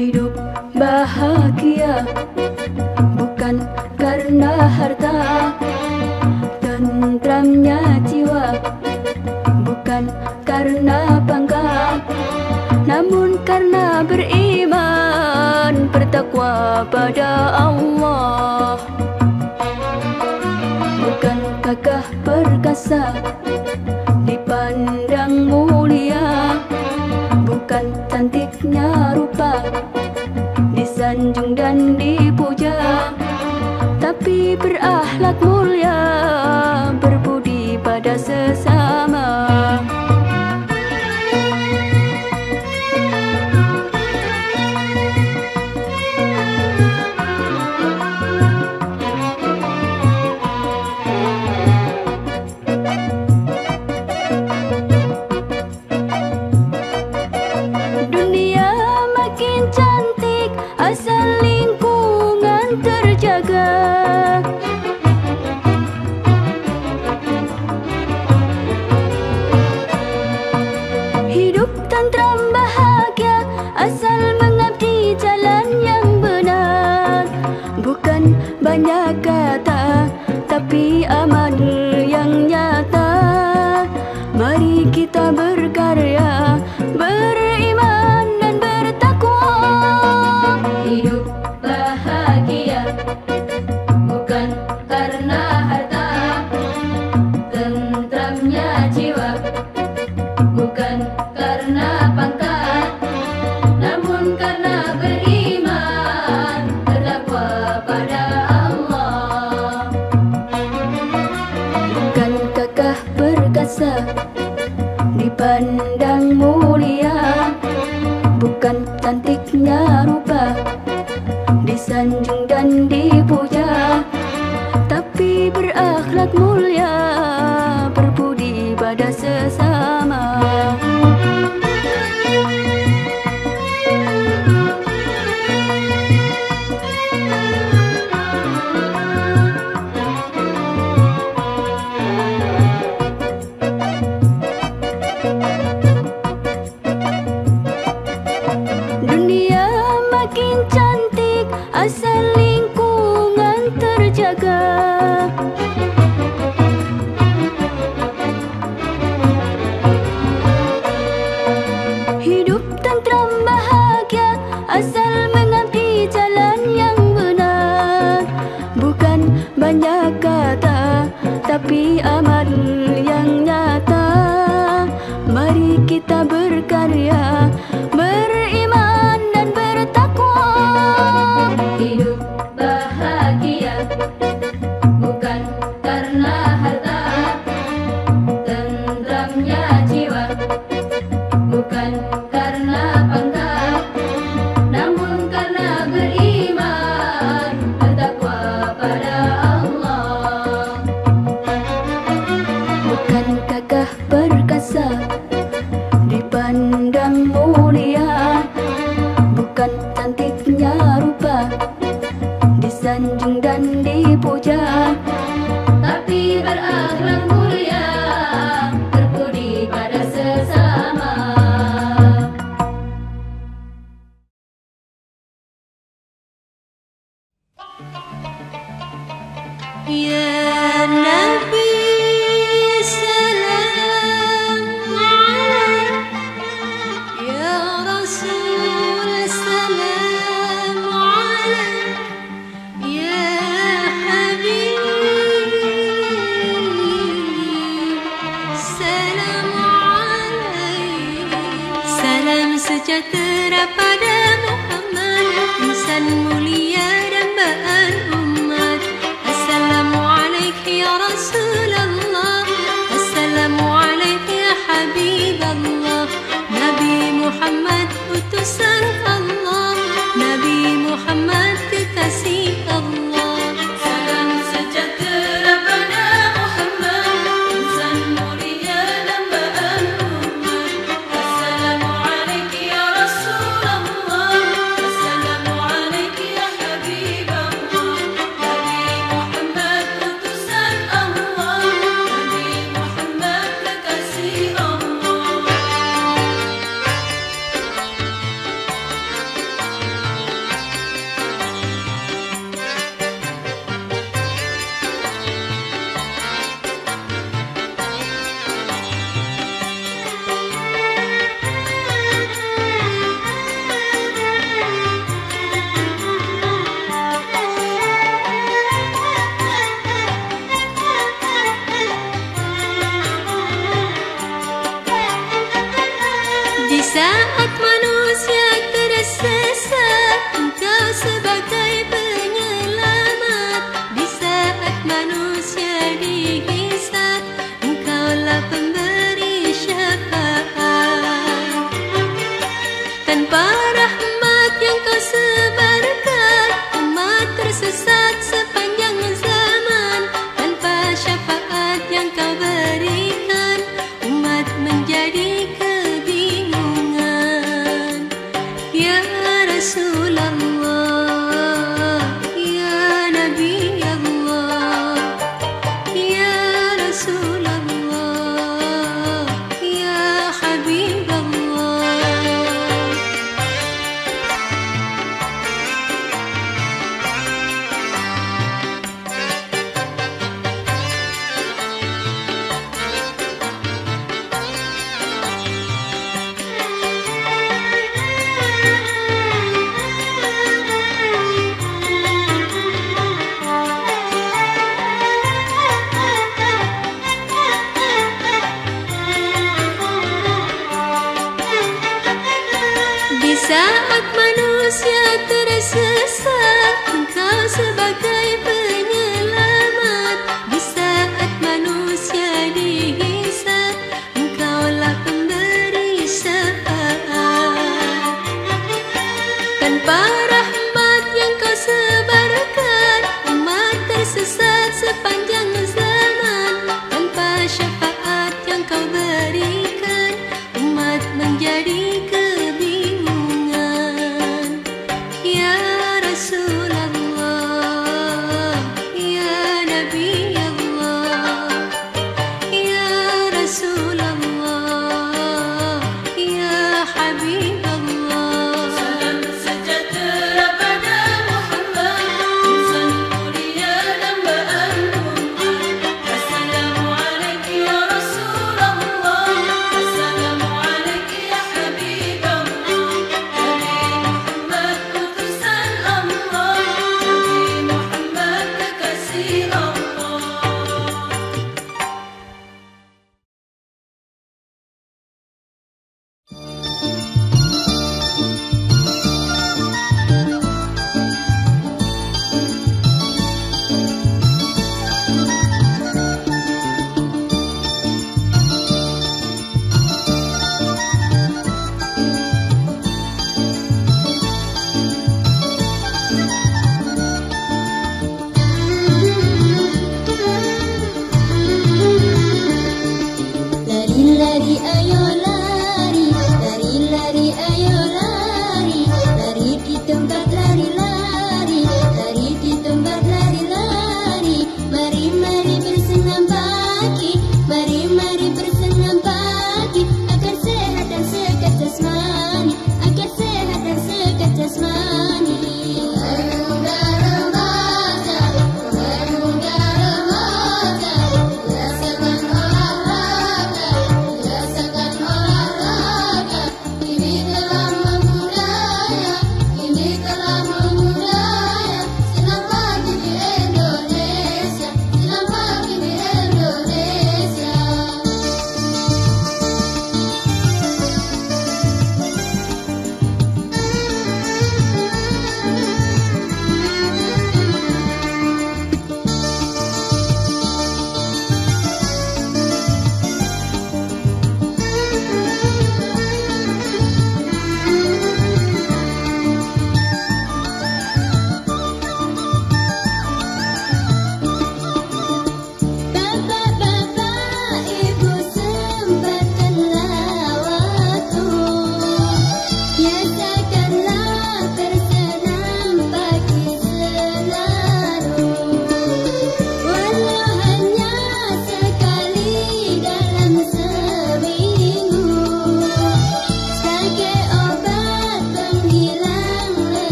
hidup bahagia, bukan karena harta. Tentramnya jiwa, bukan karena pangkat, namun karena beriman, bertakwa pada Allah. Bukan gagah perkasa, dipandang mulia, bukan cantiknya rupa, disanjung dan dipuja, tapi berakhlak mulia, berbudi pada sesama. Banyak kata, tapi amal yang nyata. Mari kita berkarya, beriman dan bertakwa. Hidup bahagia, bukan karena harta. Tentramnya jiwa, bukan karena pangkat, namun karena beriman, bertakwa pada dipandang mulia, bukan cantiknya rupa, disanjung dan dipuja, tapi berakhlak mulia, berbudi pada sesama. Asal lingkungan terjaga, hidup tentram bahagia, asal mengabdi jalan yang benar. Bukan banyak kata, tapi amal yang nyata. Mari kita berkarya, beriman dan bertakwa. Hidup bahagia, bukan karena harta. Tentramnya jiwa, bukan karena pangkat, namun karena beriman, bertakwa pada Allah. Bukan gagah perkasa, dipandang mulia, bukan cantiknya rupa, disanjung dan dipuja, tapi berakhlak mulia, berbudi pada sesama. Ya Nabi, salam alaik. Ya Rasul, salam alaik. Ya Habib, salam alaik. Salam sejahtera pada Muhammad, insan mulia dambaan umat. Assalamualaikum ya Rasul.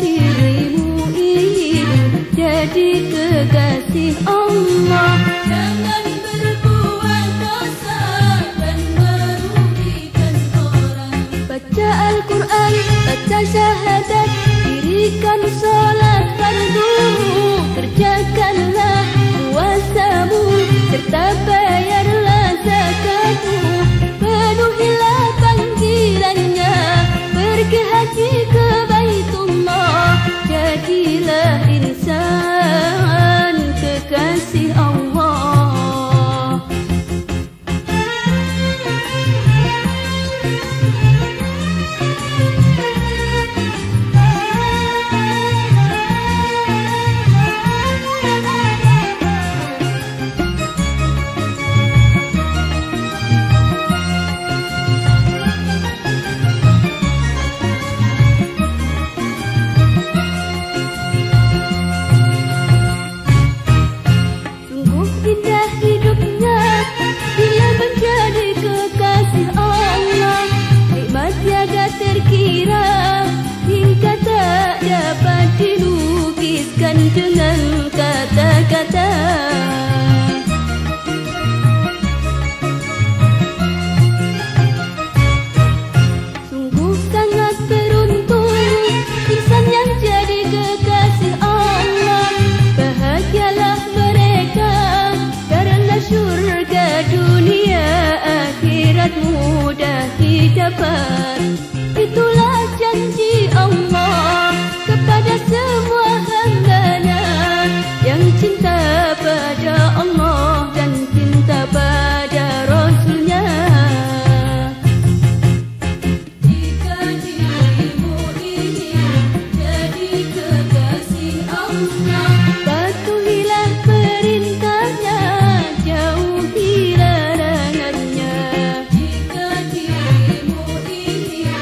Jika bersolat fardumu, kerjakanlah puasamu, serta bayarlah zakatmu, penuhilah panggilannya, pergi haji ke Baitullah, jadilah insan kekasih Allah. Dengan kata-kata, sungguh sangat beruntung insan yang jadi kekasih Allah. Bahagialah mereka karena surga dunia akhirat mudah didapat. Itulah janji Allah kepada semua yang cinta pada Allah dan cinta pada Rasulnya. Jika dirimu ingin jadi kekasih Allah, patuhilah perintahnya, jauhi larangannya. Jika dirimu ingin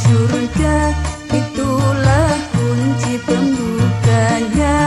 Surga itulah kunci pembukanya.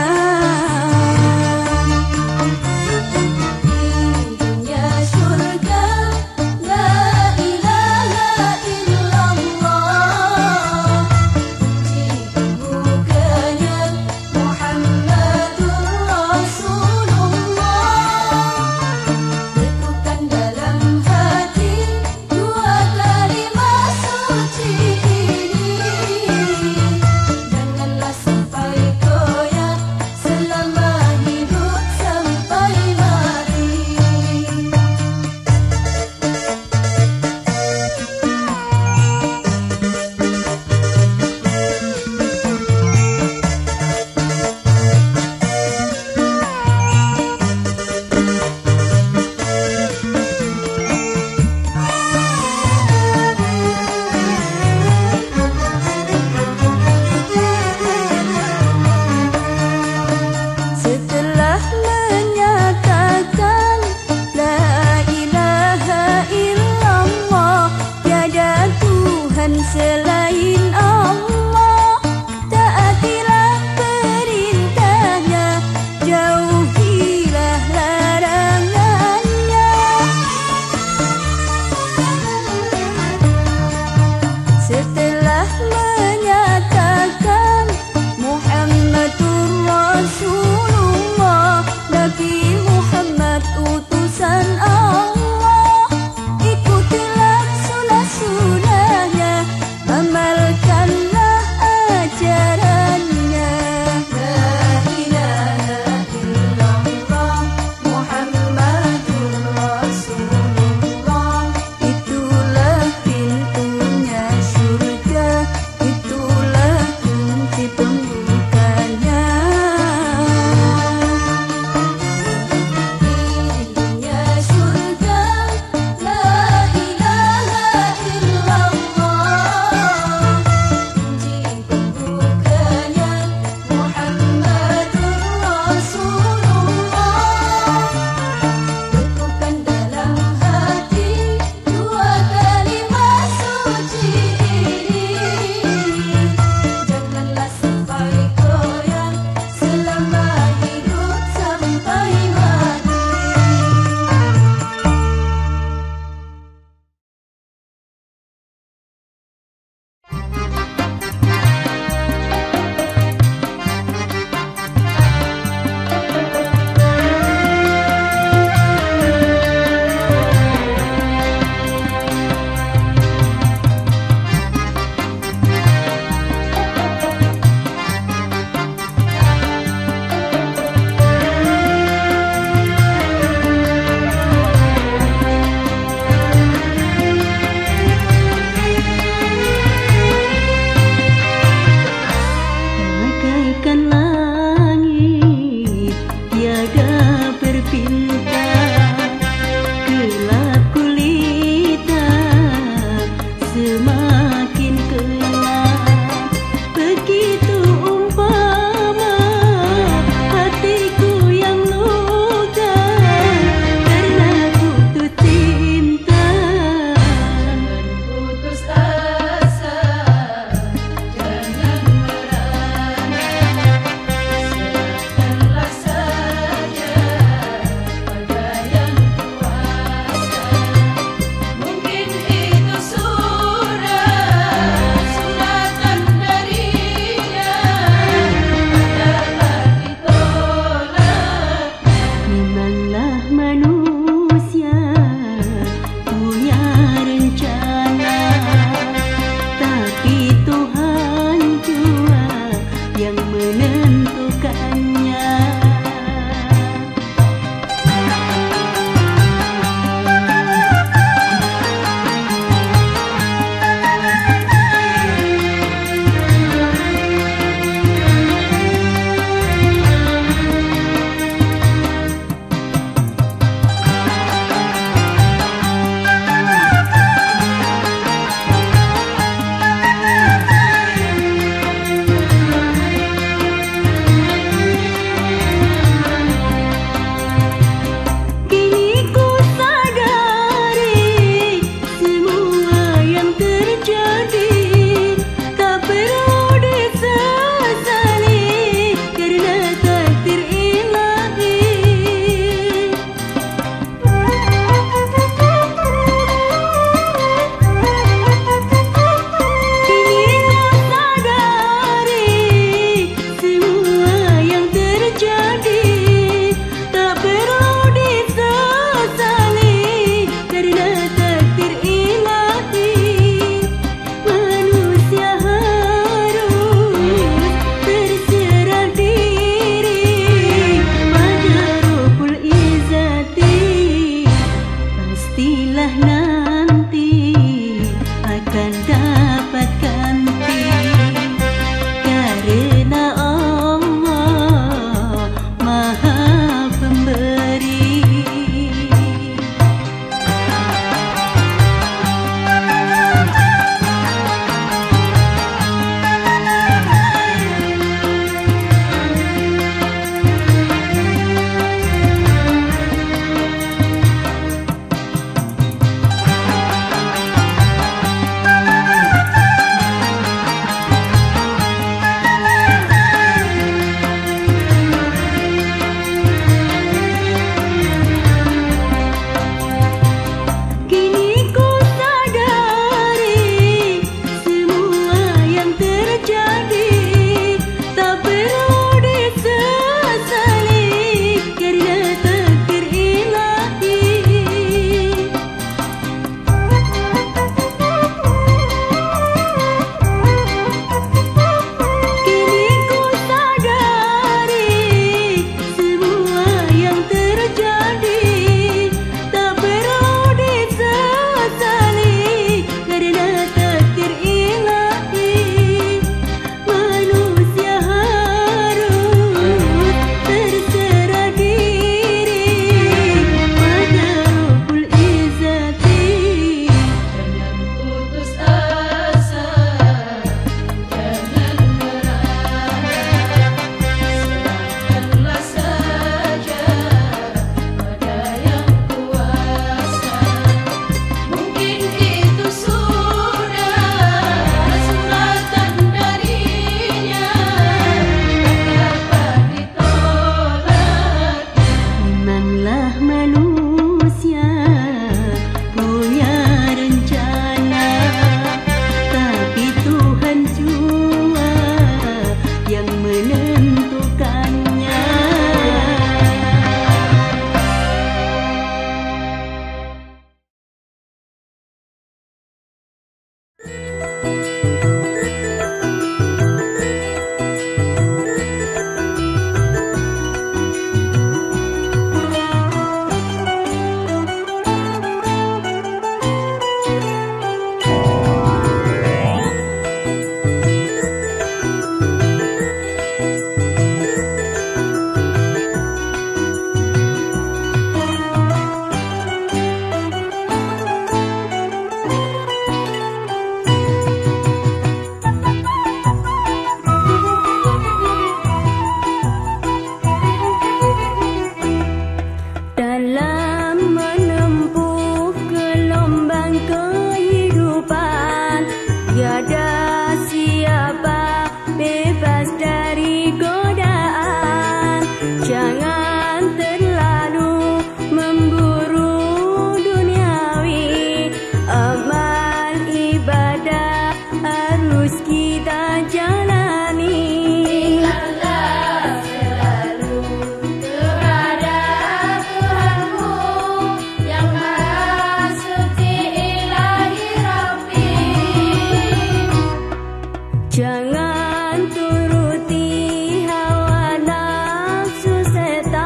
Jangan turuti hawa nafsu setan.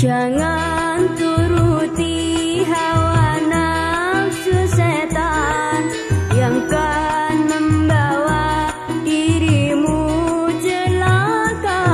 Jangan turuti hawa nafsu setan yang kan membawa dirimu celaka.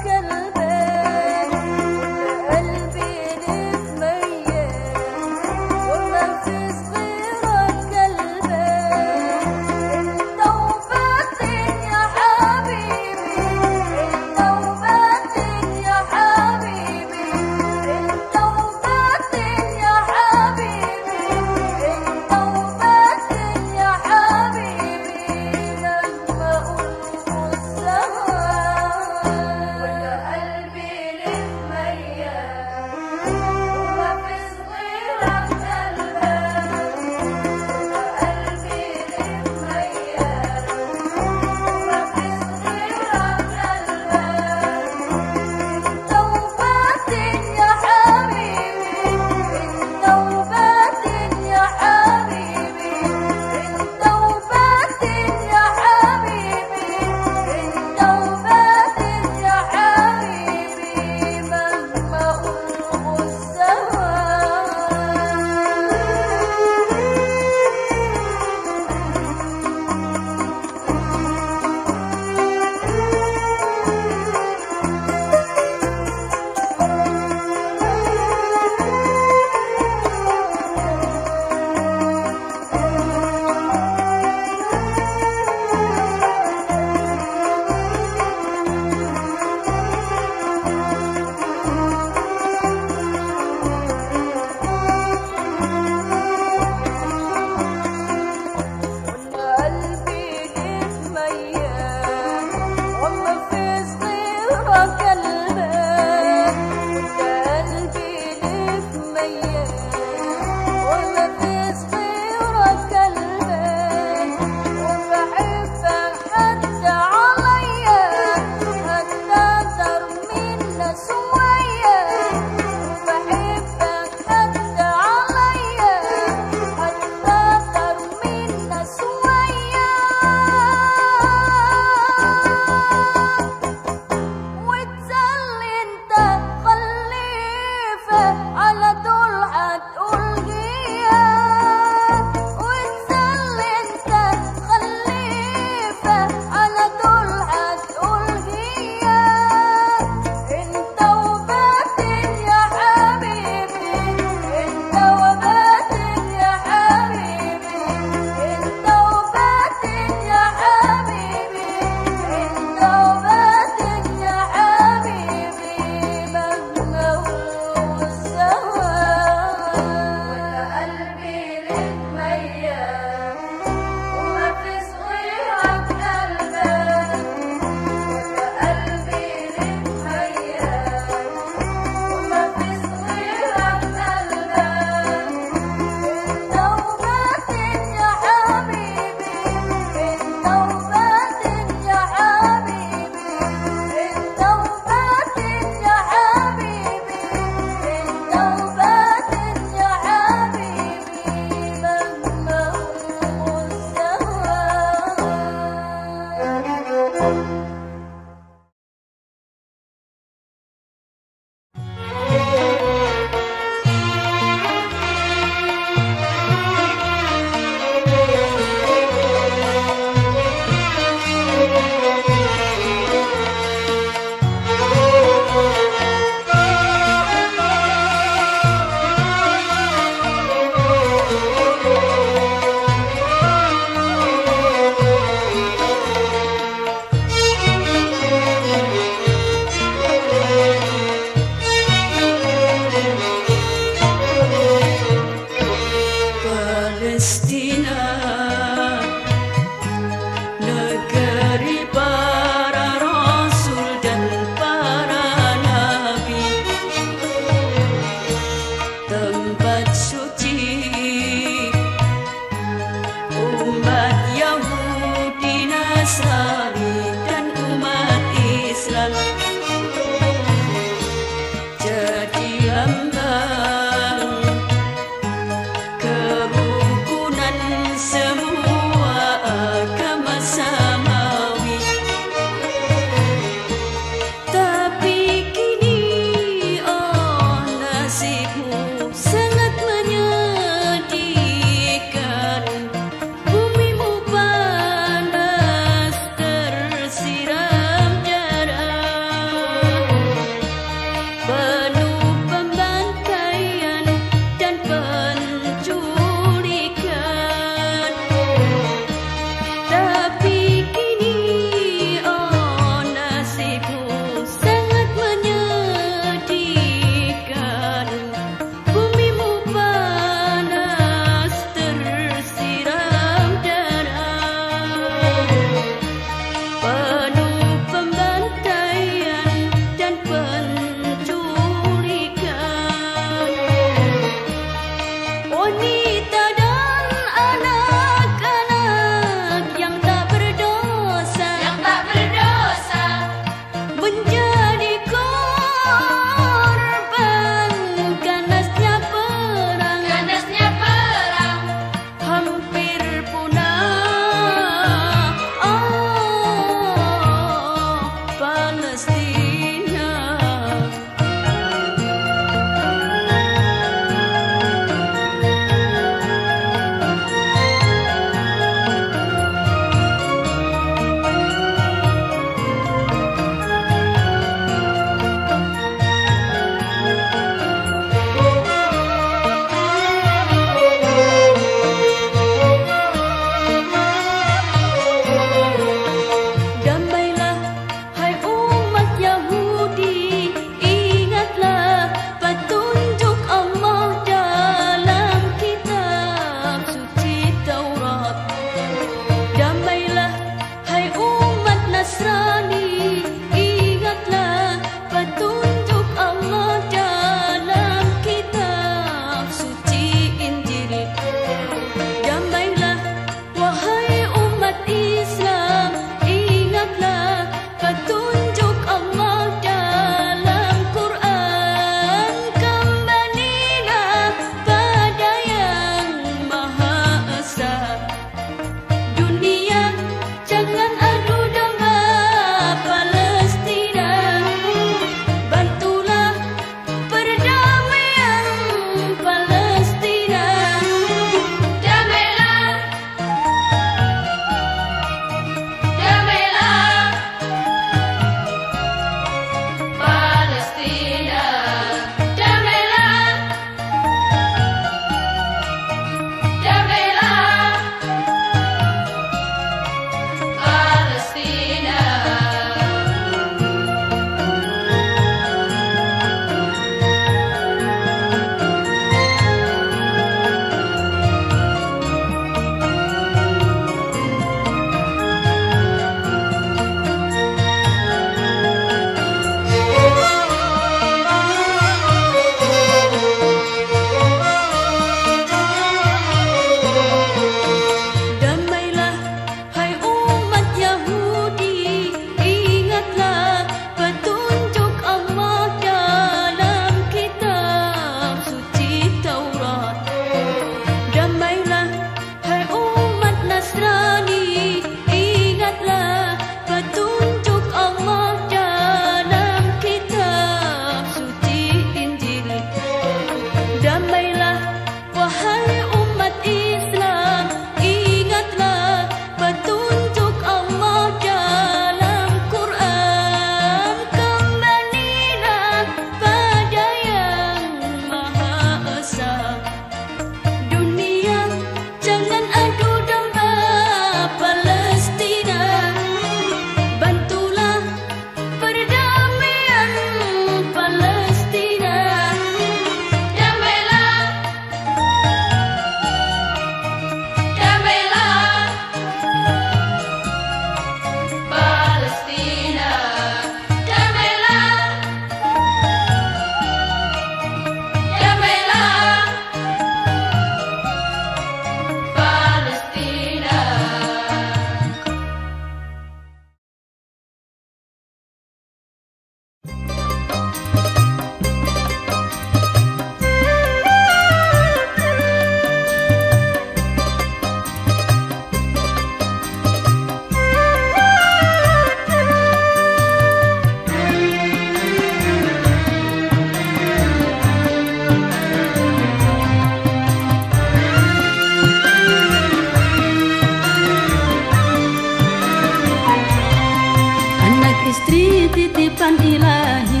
titipan ilahi,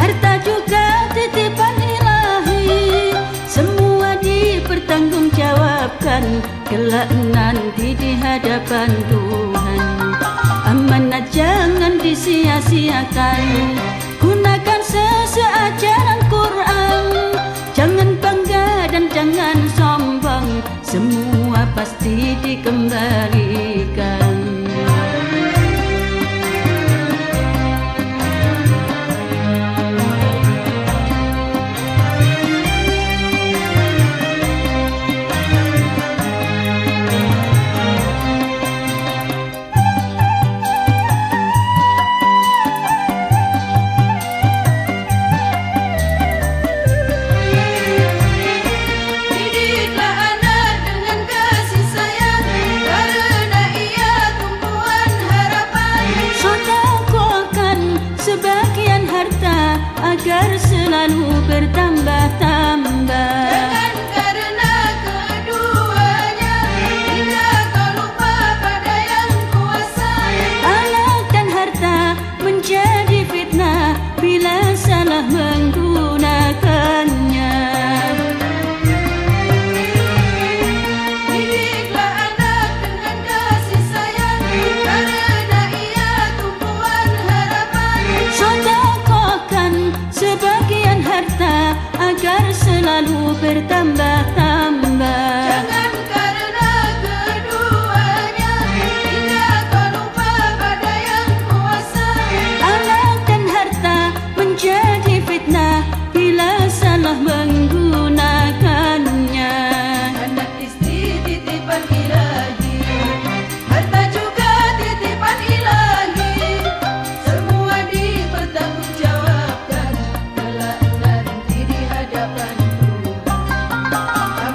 harta juga titipan ilahi, semua dipertanggungjawabkan kelak nanti di hadapan Tuhan. Amanat jangan disia-siakan, gunakan sesuai ajaran Quran, jangan bangga dan jangan sombong, semua pasti dikembalikan. Agar selalu bertambah-tambah, jangan karena keduanya, bila kau lupa pada yang kuasa. Anak dan harta menjadi fitnah bila salah menggunakannya. Didiklah anak dengan kasih sayang, karena ia tumpuan harapan. Sebagian harta agar selalu bertambah-tambah, jangan karena keduanya, bila kau lupa pada yang kuasa. Anak dan harta menjadi fitnah bila salah menggunakannya. Anak istri titipan ilahi, harta juga titipan ilahi, semua dipertanggungjawabkan kelak nanti di hadapan Tuhan.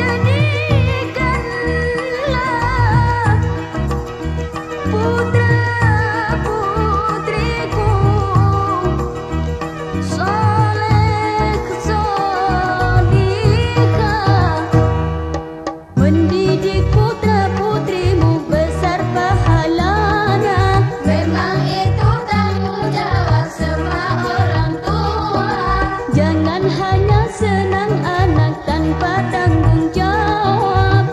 Jadikanlah putra putriku soleh solihah, mendidik putra putrimu besar pahalanya. Memang itu tanggung jawab semua orang tua, jangan hanya senang anak tanpa tanggung jawab.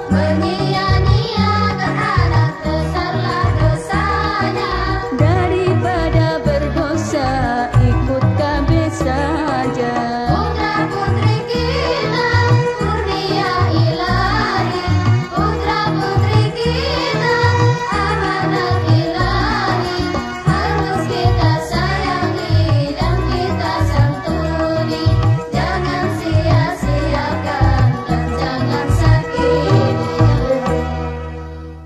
Menyia-nyia anak besarlah dosanya, daripada berdosa ikut kami saja. Putra putri kita kurnia ilahi, putra putri kita amanat ilahi, harus kita sayangi dan kita santuni. Jangan sia-siakan dan jangan sakiti. Suasana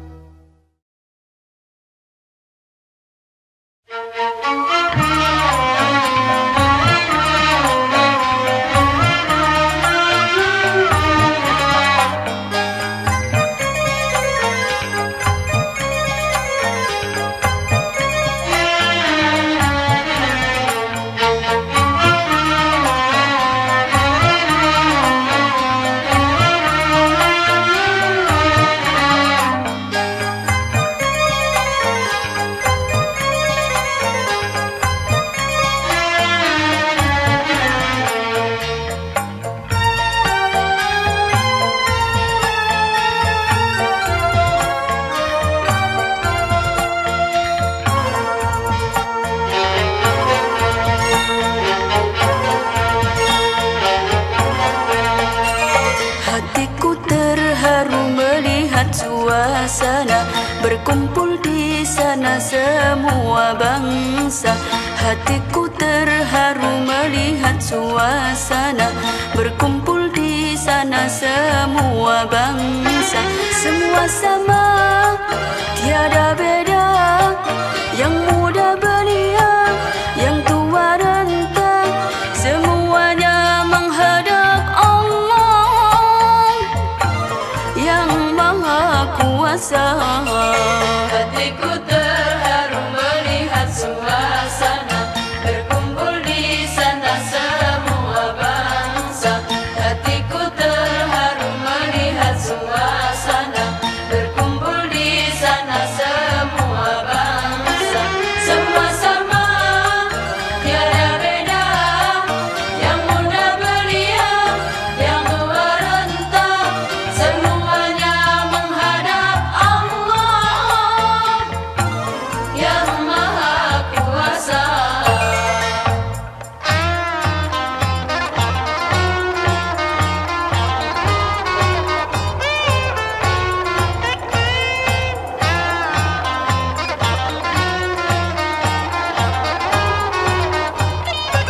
berkumpul di sana semua bangsa, hatiku terharu melihat suasana berkumpul di sana semua bangsa. Semua sama, tiada beda, yang muda belia, yang tua rentah, semuanya menghadap Allah yang kuasa. Hatiku terharu melihat suasana berkumpul di sana semua bangsa. Hatiku terharu melihat suasana berkumpul di sana semua bangsa. Semua sama, tiada beda, yang muda belia, yang tua renta, semuanya menghadap Allah yang Maha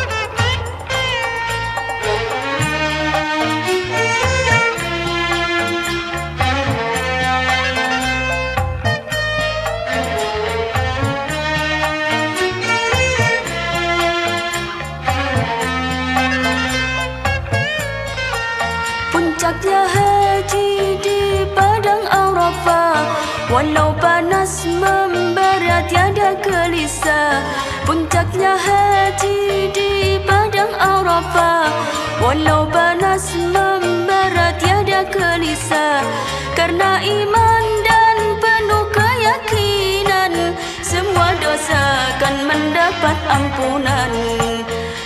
Kuasa. Puncaknya haji di padang Arafah, walau panas membara tiada gelisah. Puncaknya haji di padang Arafah, walau panas membara tiada gelisah. Karena iman dan penuh keyakinan, semua dosa akan mendapat ampunan.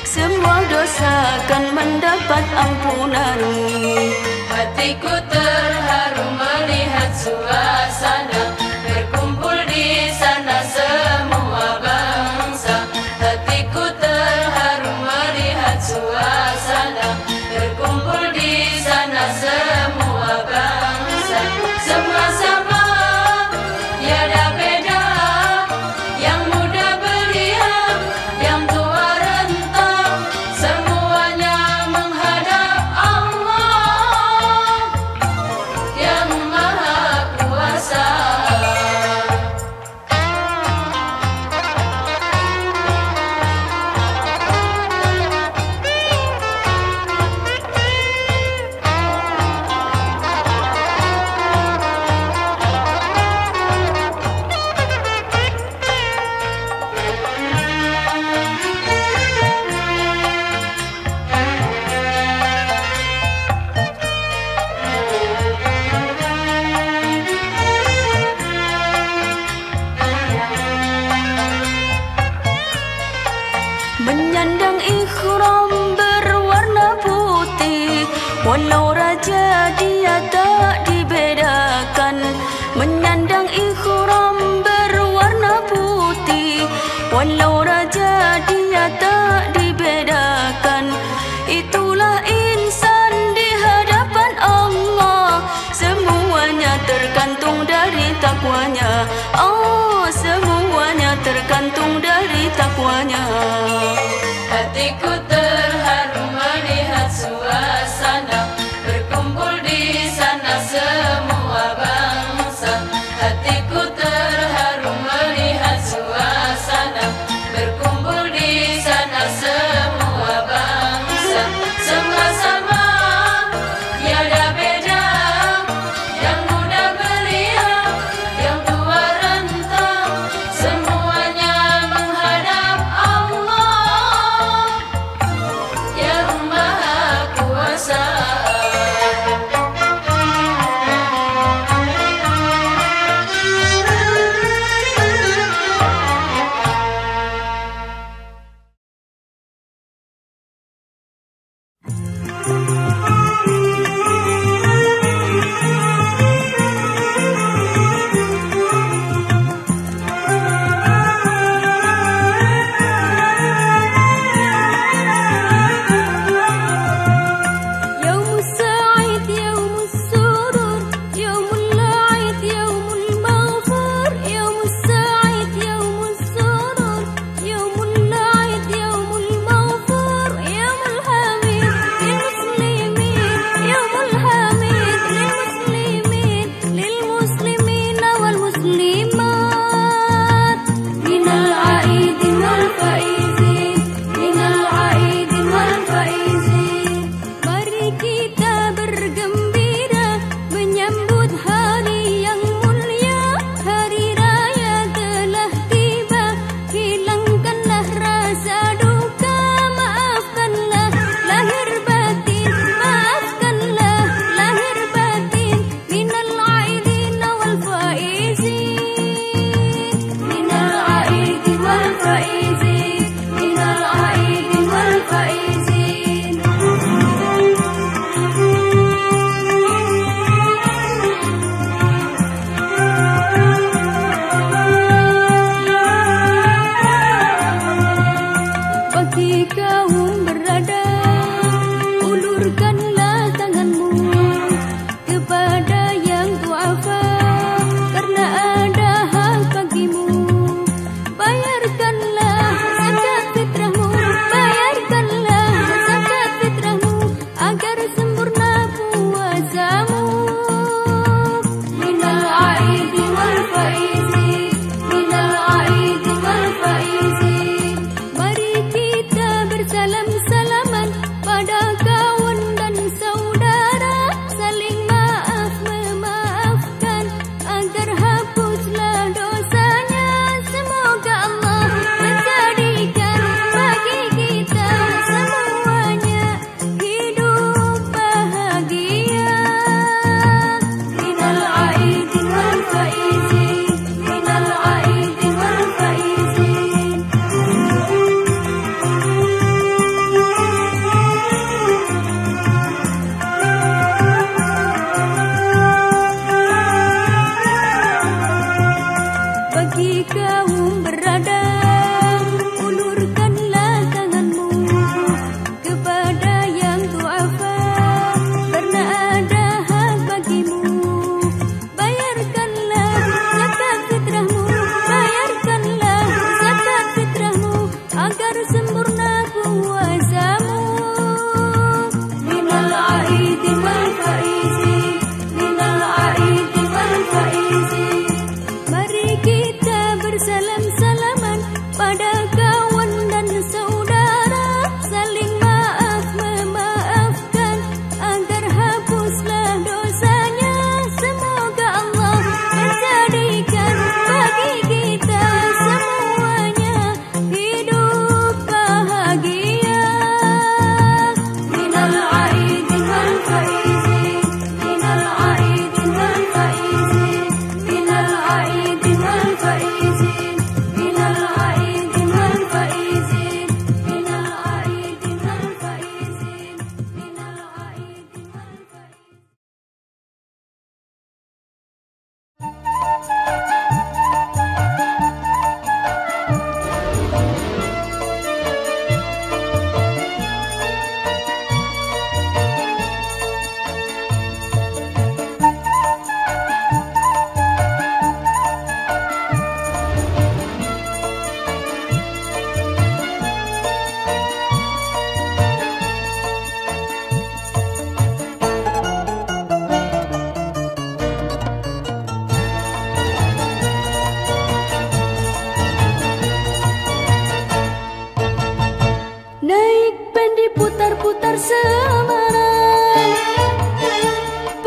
Semua dosa akan mendapat ampunan. Hatiku terharu melihat suasana berkumpul di sana semua bangsa. Hatiku terharu melihat suasana berkumpul di sana semua bangsa. Semua sama, tiada beda, yang muda belia, yang tua renta, semuanya menghadap Allah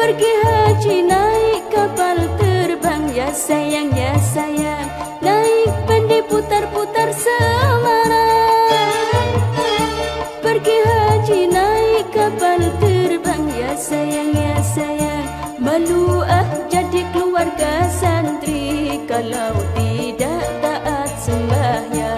pergi haji naik kapal terbang. Ya sayang, ya sayang, naik pendek putar-putar selamat. Pergi haji naik kapal terbang. Ya sayang, ya sayang, malu ah jadi keluarga santri kalau tidak taat sembahyang.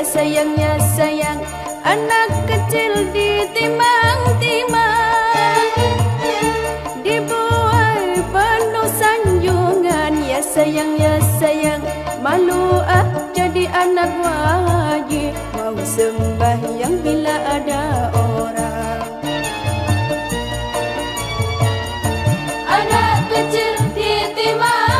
Sayangnya sayang, anak kecil ditimang-timang, dibuai penuh sanjungan. Ya sayang, ya sayang, malu ah jadi anak wajib mau sembahyang bila ada orang. Anak kecil ditimang.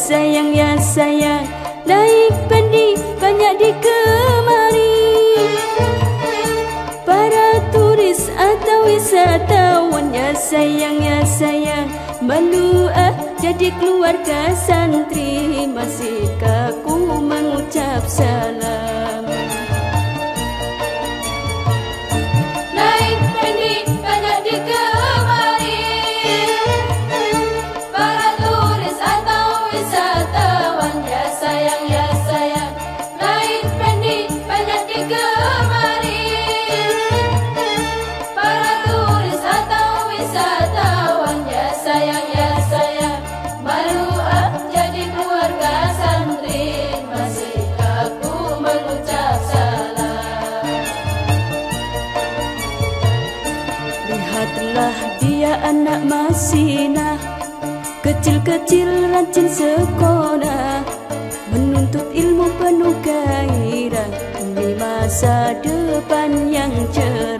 Sayang, ya sayang, naik pendek banyak digemari. Para turis atau wisatawan, ya sayang, ya sayang, malu ah jadi keluarga santri masih kaku mengucap salam. Naik pendek banyak digemari. Anak masinah, kecil-kecil rajin sekolah, menuntut ilmu penuh gairah demi masa depan yang cerah.